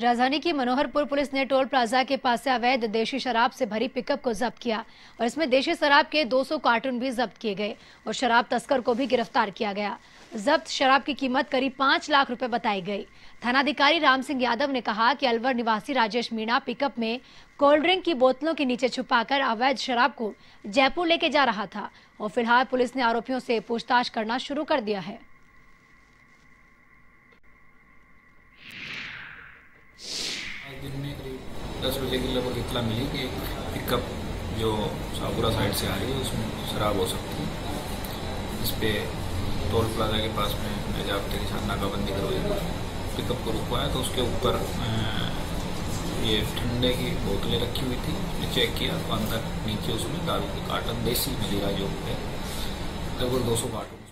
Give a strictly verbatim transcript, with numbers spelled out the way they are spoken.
राजधानी की मनोहरपुर पुलिस ने टोल प्लाजा के पास से अवैध देशी शराब से भरी पिकअप को जब्त किया और इसमें देशी शराब के दो सौ कार्टन भी जब्त किए गए और शराब तस्कर को भी गिरफ्तार किया गया। जब्त शराब की कीमत करीब पाँच लाख रुपए बताई गई। थानाधिकारी राम सिंह यादव ने कहा कि अलवर निवासी राजेश मीणा पिकअप में कोल्ड ड्रिंक की बोतलों के नीचे छुपाकर अवैध शराब को जयपुर लेके जा रहा था और फिलहाल पुलिस ने आरोपियों से पूछताछ करना शुरू कर दिया है। दिन में करीब दस बजे की लगभग इतना मिली कि एक पिकअप जो सापुरा साइड से आ रही है उसमें शराब हो सकती है। इस पर टोल प्लाजा के पास में मैं जाब्ते के साथ नाकाबंदी करवाई थी, पिकअप को रुकवाया तो उसके ऊपर ये ठंडे की बोतलें रखी हुई थी। उसने चेक किया तो अंदर नीचे उसमें दारू के कार्टन देसी मिली जो है लगभग दो सौ कार्टन।